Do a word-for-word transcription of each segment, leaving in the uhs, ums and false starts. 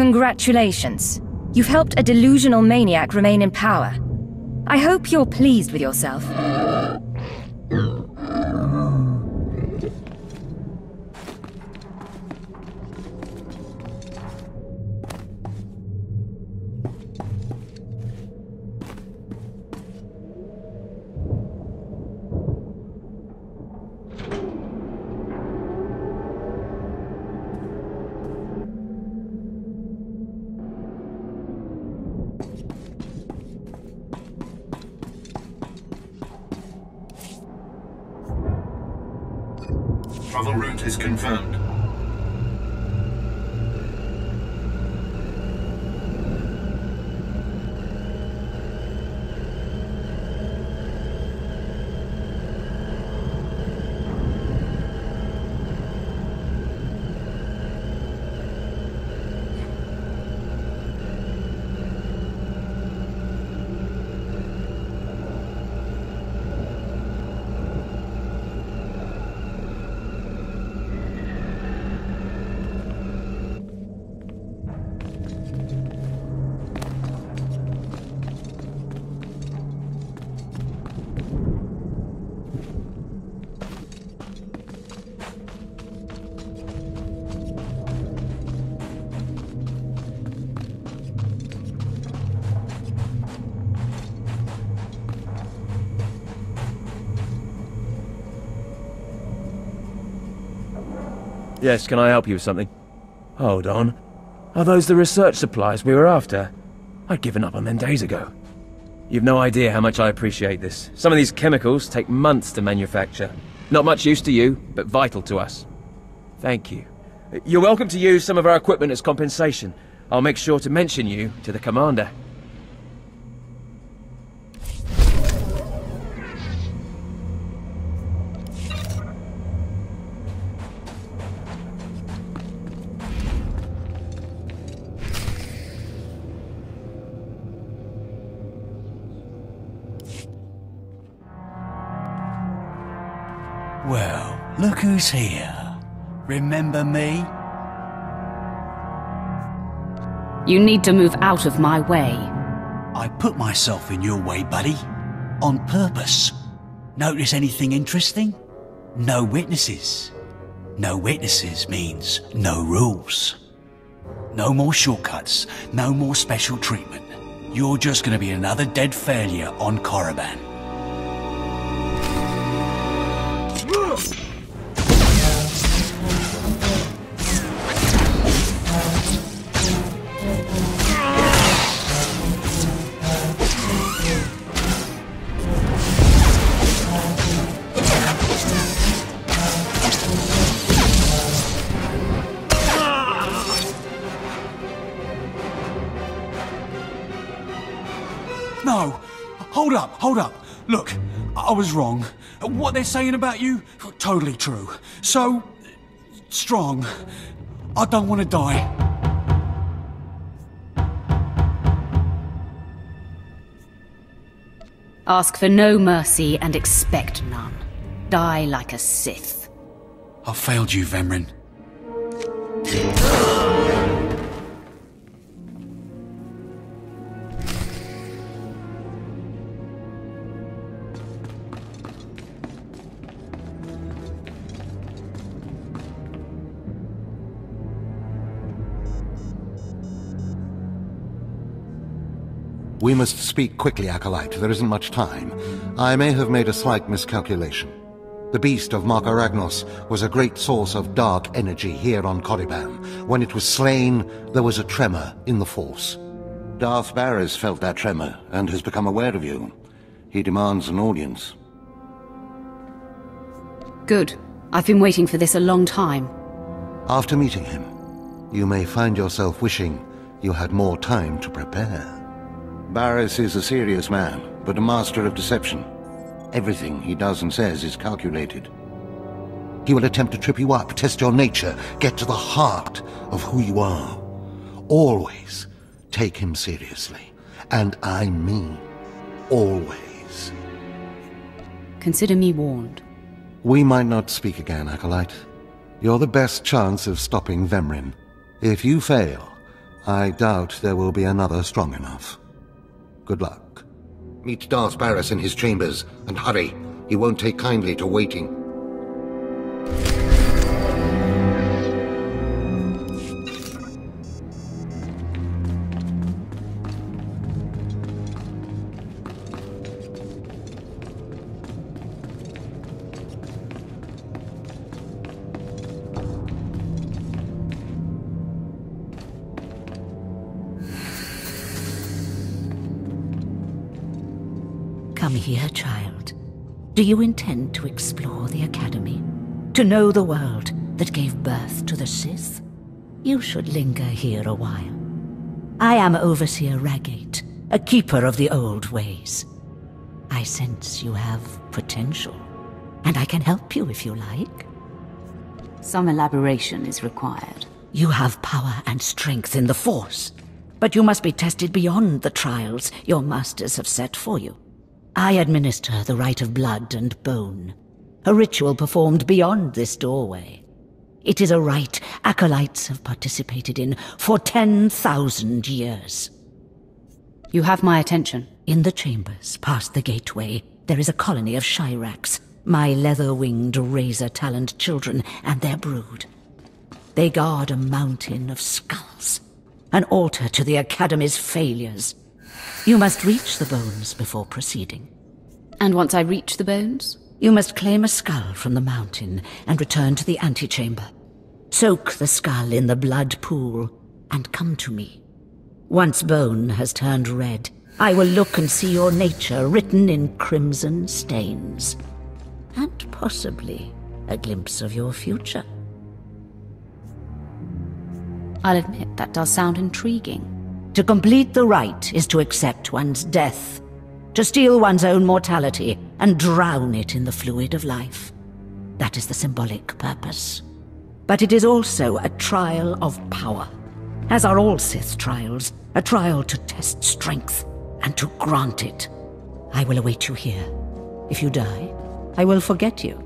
Congratulations. You've helped a delusional maniac remain in power. I hope you're pleased with yourself. Travel route is confirmed. Yes, can I help you with something? Hold on. Are those the research supplies we were after? I'd given up on them days ago. You've no idea how much I appreciate this. Some of these chemicals take months to manufacture. Not much use to you, but vital to us. Thank you. You're welcome to use some of our equipment as compensation. I'll make sure to mention you to the commander. Well, look who's here. Remember me? You need to move out of my way. I put myself in your way, buddy. On purpose. Notice anything interesting? No witnesses. No witnesses means no rules. No more shortcuts. No more special treatment. You're just going to be another dead failure on Korriban. No! Hold up, hold up. Look, I was wrong. What they're saying about you, totally true. So strong. I don't want to die. Ask for no mercy and expect none. Die like a Sith. I failed you, Vemrin. We must speak quickly, Acolyte. There isn't much time. I may have made a slight miscalculation. The beast of Markaragnos was a great source of dark energy here on Korriban. When it was slain, there was a tremor in the Force. Darth Baras felt that tremor and has become aware of you. He demands an audience. Good. I've been waiting for this a long time. After meeting him, you may find yourself wishing you had more time to prepare. Baras is a serious man, but a master of deception. Everything he does and says is calculated. He will attempt to trip you up, test your nature, get to the heart of who you are. Always take him seriously, and I mean always. Consider me warned. We might not speak again, Acolyte. You're the best chance of stopping Vemrin. If you fail, I doubt there will be another strong enough. Good luck. Meet Darth Baras in his chambers, and hurry. He won't take kindly to waiting. Come here, child. Do you intend to explore the Academy? To know the world that gave birth to the Sith? You should linger here a while. I am Overseer Ragate, a keeper of the old ways. I sense you have potential, and I can help you if you like. Some elaboration is required. You have power and strength in the Force, but you must be tested beyond the trials your masters have set for you. I administer the rite of blood and bone, a ritual performed beyond this doorway. It is a rite acolytes have participated in for ten thousand years. You have my attention. In the chambers, past the gateway, there is a colony of Shyrax, my leather-winged, razor-taloned children and their brood. They guard a mountain of skulls, an altar to the Academy's failures. You must reach the bones before proceeding. And once I reach the bones? You must claim a skull from the mountain and return to the antechamber. Soak the skull in the blood pool and come to me. Once bone has turned red, I will look and see your nature written in crimson stains. And possibly a glimpse of your future. I'll admit that does sound intriguing. To complete the rite is to accept one's death, to steal one's own mortality and drown it in the fluid of life. That is the symbolic purpose. But it is also a trial of power, as are all Sith trials, a trial to test strength and to grant it. I will await you here. If you die, I will forget you.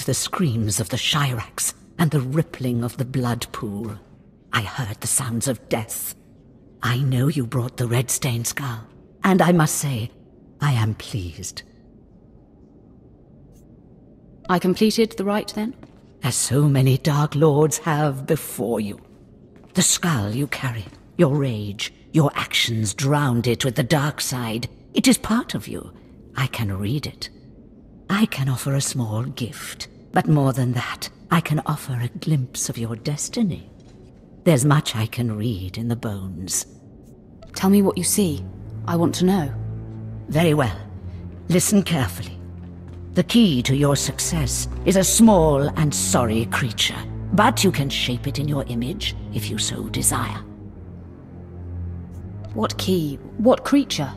heard the screams of the Shyrax and the rippling of the blood pool. I heard the sounds of death. I know you brought the red-stained skull, and I must say, I am pleased. I completed the rite then? As so many Dark Lords have before you. The skull you carry, your rage, your actions drowned it with the dark side. It is part of you. I can read it. I can offer a small gift, but more than that, I can offer a glimpse of your destiny. There's much I can read in the bones. Tell me what you see. I want to know. Very well. Listen carefully. The key to your success is a small and sorry creature, but you can shape it in your image if you so desire. What key? What creature?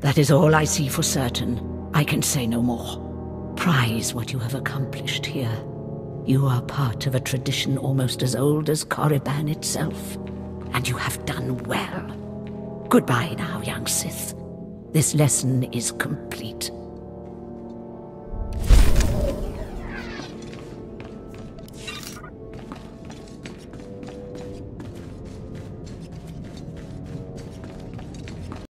That is all I see for certain. I can say no more. Prize what you have accomplished here. You are part of a tradition almost as old as Korriban itself, and you have done well. Goodbye now, young Sith. This lesson is complete.